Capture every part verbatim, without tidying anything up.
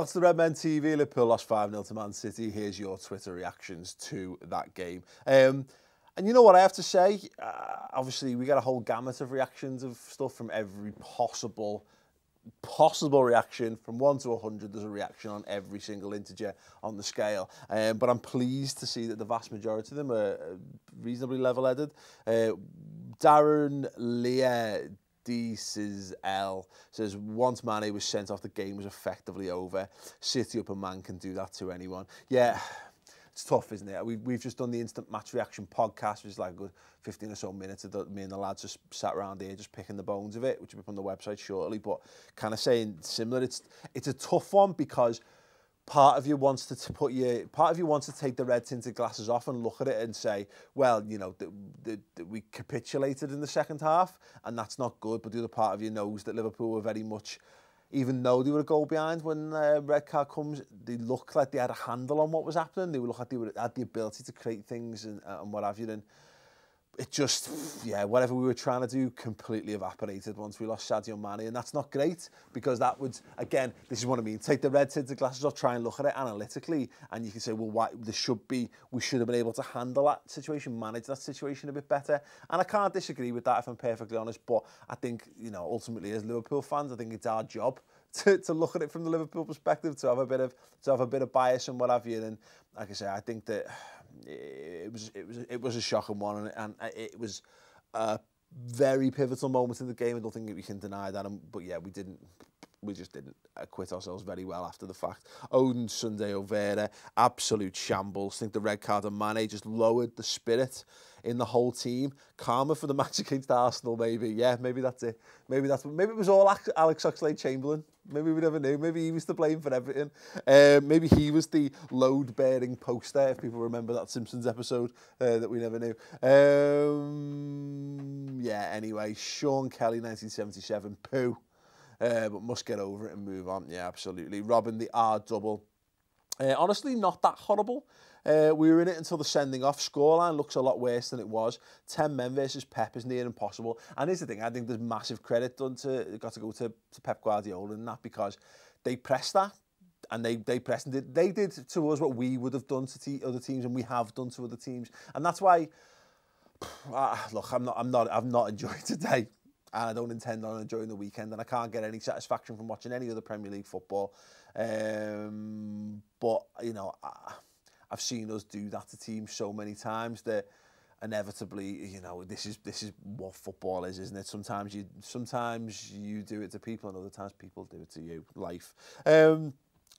Welcome to the Redmen T V. Liverpool lost five nil to Man City. Here's your Twitter reactions to that game. Um, and you know what I have to say? Uh, obviously, we get a whole gamut of reactions of stuff from every possible possible reaction. From one to one hundred, there's a reaction on every single integer on the scale. Um, but I'm pleased to see that the vast majority of them are reasonably level-headed. Uh, Darren Lear... This is L. says, once Mane was sent off, the game was effectively over. City up a man can do that to anyone. Yeah, it's tough, isn't it? We've, we've just done the instant match reaction podcast, which is like a good fifteen or so minutes of the, me and the lads just sat around here just picking the bones of it, which will be on the website shortly, but kind of saying similar. It's, it's a tough one because part of you wants to put your, part of you wants to take the red tinted glasses off and look at it and say, well, you know, the, the, the, we capitulated in the second half and that's not good. But the other part of you knows that Liverpool were very much, even though they were a goal behind when uh, red card comes, they looked like they had a handle on what was happening. They looked like they were, had the ability to create things and, uh, and what have you. And it just, yeah, whatever we were trying to do completely evaporated once we lost Sadio Mane, and that's not great because that would, again, this is what I mean, take the red tinted glasses off, try and look at it analytically, and you can say, well, why, there should be, we should have been able to handle that situation, manage that situation a bit better, and I can't disagree with that if I'm perfectly honest, but I think, you know, ultimately as Liverpool fans, I think it's our job to, to look at it from the Liverpool perspective, to have a bit of, to have a bit of bias and what have you, and like I say, I think that it was it was it was a shocking one, and, and it was a very pivotal moment in the game. I don't think we can deny that. And, but yeah, we didn't, we just didn't acquit ourselves very well after the fact. Odin Sunday Overa, absolute shambles. I think the red card and Mane just lowered the spirit in the whole team. Karma for the match against Arsenal, maybe. Yeah, maybe that's it. Maybe that's maybe it was all Alex Oxlade-Chamberlain. Maybe we never knew. Maybe he was to blame for everything. Um, maybe he was the load-bearing poster, if people remember that Simpsons episode uh, that we never knew. Um, yeah, anyway, Sean Kelly, nineteen seventy-seven, poo. Uh, but must get over it and move on. Yeah, absolutely. Robin, the R-double. Uh, honestly, not that horrible. Uh, we were in it until the sending off. Scoreline looks a lot worse than it was. Ten men versus Pep is near impossible. And here's the thing, I think there's massive credit done to, got to go to, to Pep Guardiola and that, because they pressed that. And they, they pressed and did, they did to us what we would have done to te other teams, and we have done to other teams. And that's why, uh, look, I'm not, I'm not, I've not enjoyed today. And I don't intend on enjoying the weekend, and I can't get any satisfaction from watching any other Premier League football. Um, but, you know, I, I've seen us do that to teams so many times that inevitably, you know, this is this is what football is, isn't it? Sometimes you sometimes you do it to people, and other times people do it to you. Life. Um,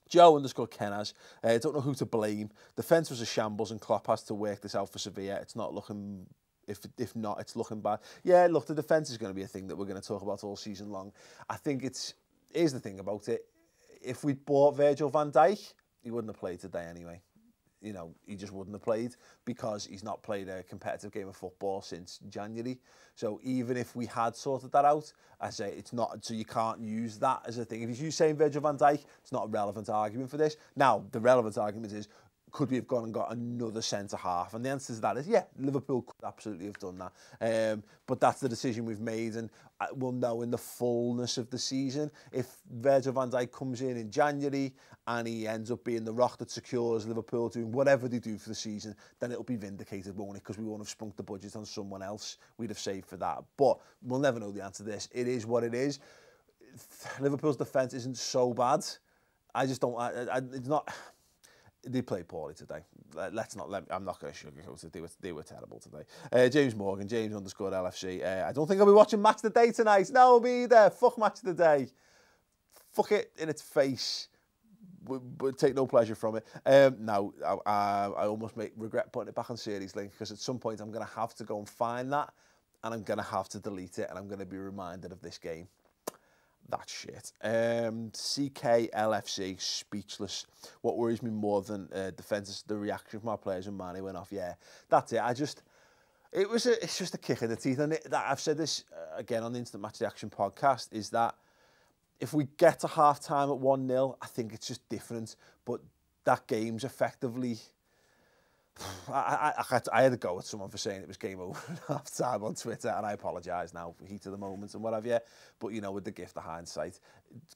Joe underscore Kenaz, I uh, don't know who to blame. Defence was a shambles, and Klopp has to work this out for Sevilla. It's not looking... If, if not, it's looking bad. Yeah, look, the defence is going to be a thing that we're going to talk about all season long. I think it's... Here's the thing about it. If we'd bought Virgil van Dijk, he wouldn't have played today anyway. You know, he just wouldn't have played because he's not played a competitive game of football since January. So even if we had sorted that out, I say it's not... So you can't use that as a thing. If you're saying Virgil van Dijk, it's not a relevant argument for this. Now, the relevant argument is... Could we have gone and got another centre-half? And the answer to that is, yeah, Liverpool could absolutely have done that. Um, but that's the decision we've made, and we'll know in the fullness of the season. If Virgil van Dijk comes in in January and he ends up being the rock that secures Liverpool doing whatever they do for the season, then it'll be vindicated, won't it? Because we won't have spunked the budget on someone else. We'd have saved for that. But we'll never know the answer to this. It is what it is. Liverpool's defence isn't so bad. I just don't... I, I, it's not... They played poorly today. Let's not. Let, I'm not going to sugarcoat it. They were, they were terrible today. Uh, James Morgan, James underscore L F C. Uh, I don't think I'll be watching Match of the Day tonight. No, I'll be there. Fuck Match of the Day. Fuck it in its face. We, we take no pleasure from it. Um, no, I, I, I almost make, regret putting it back on Series Link, because at some point I'm going to have to go and find that, and I'm going to have to delete it, and I'm going to be reminded of this game. That shit. Um, C K L F C, speechless. What worries me more than uh, defence is the reaction from our players when Mane went off. Yeah, that's it. I just, it was, a, it's just a kick in the teeth. And it, that, I've said this uh, again on the Instant Match Reaction podcast, is that if we get to half-time at one nil, I think it's just different. But that game's effectively... I, I, I had a go at someone for saying it was game over at half time on Twitter, and I apologise now for heat of the moment and what have you. But, you know, with the gift of hindsight,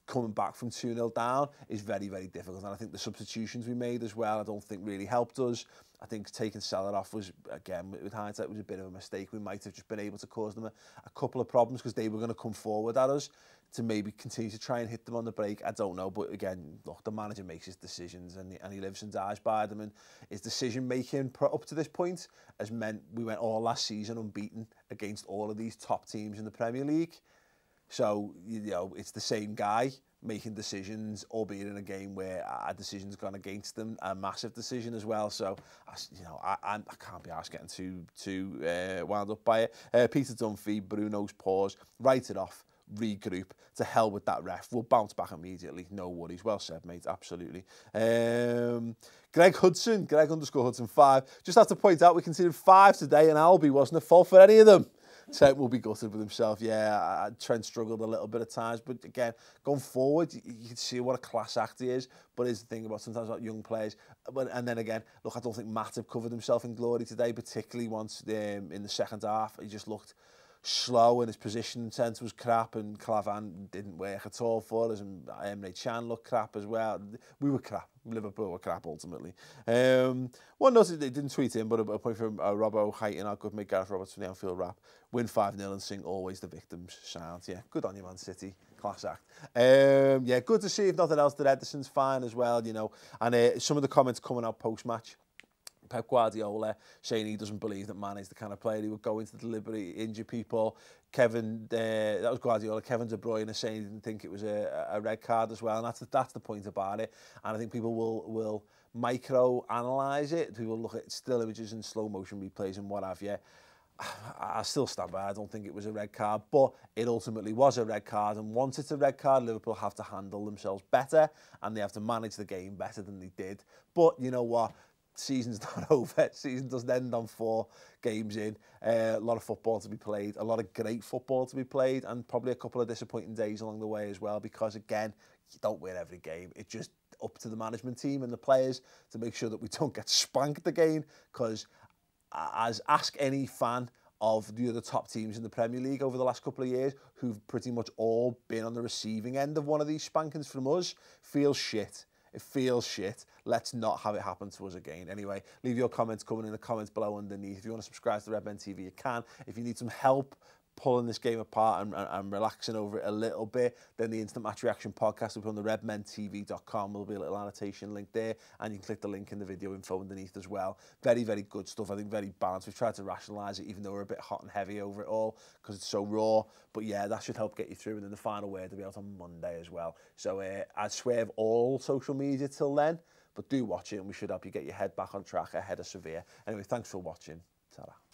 coming back from two nil down is very, very difficult. And I think the substitutions we made as well, I don't think really helped us. I think taking Salah off was, again, with hindsight, was a bit of a mistake. We might have just been able to cause them a, a couple of problems because they were going to come forward at us to maybe continue to try and hit them on the break. I don't know, but again, look, the manager makes his decisions and he, and he lives and dies by them. And his decision-making up to this point has meant we went all last season unbeaten against all of these top teams in the Premier League. So, you know, it's the same guy making decisions, albeit in a game where a decision's gone against them, a massive decision as well. So, you know, I, I can't be asked getting too, too uh, wound up by it. Uh, Peter Dunphy, Bruno's pause, write it off, regroup, to hell with that ref. We'll bounce back immediately, no worries. Well said, mate, absolutely. Um, Greg Hudson, Greg underscore Hudson five, just have to point out we conceded five today and Albie wasn't at fault for any of them. Trent will be gutted with himself. Yeah, Trent struggled a little bit at times, but again, going forward, you can see what a class act he is. But here's the thing about sometimes about young players. And then again, look, I don't think Matt have covered himself in glory today, particularly once um, in the second half. He just looked slow and his position sense was crap, and Clavan didn't work at all for us, and Emre Can looked crap as well. We were crap. Liverpool were crap ultimately. Um, one notice they didn't tweet in, but a, a point from uh, Robbo Heighton, our good mate Gareth Roberts from the Anfield Wrap. Win five nil and sing always the victims sound. Yeah, good on you, Man City. Class act. Um, yeah, good to see if nothing else that Ederson's fine as well, you know. And uh, some of the comments coming out post-match. Pep Guardiola saying he doesn't believe that Mane is the kind of player who would go into deliberately injure people. Kevin, uh, that was Guardiola. Kevin De Bruyne saying he didn't think it was a, a red card as well, and that's the, that's the point about it. And I think people will will micro-analyse it. People look at still images and slow motion replays and what have you. I still stand by. I don't think it was a red card, but it ultimately was a red card. And once it's a red card, Liverpool have to handle themselves better, and they have to manage the game better than they did. But you know what? Season's not over. Season doesn't end on four games in. Uh, a lot of football to be played, a lot of great football to be played, and probably a couple of disappointing days along the way as well, because again, you don't win every game. It's just up to the management team and the players to make sure that we don't get spanked again, because as ask any fan of the other top teams in the Premier League over the last couple of years, who've pretty much all been on the receiving end of one of these spankings from us, feels shit. It feels shit. Let's not have it happen to us again. Anyway, leave your comments coming in the comments below underneath. If you want to subscribe to Redmen T V, you can. If you need some help pulling this game apart and, and, and relaxing over it a little bit, then the Instant Match Reaction podcast will be on the redmen T V dot com. There'll be a little annotation link there, and you can click the link in the video info underneath as well. Very, very good stuff. I think very balanced. We've tried to rationalise it, even though we're a bit hot and heavy over it all, because it's so raw. But yeah, that should help get you through. And then the final word will be out on Monday as well. So uh, I'd swerve all social media till then, but do watch it, and we should help you get your head back on track ahead of Sevilla. Anyway, thanks for watching. Ta-ra.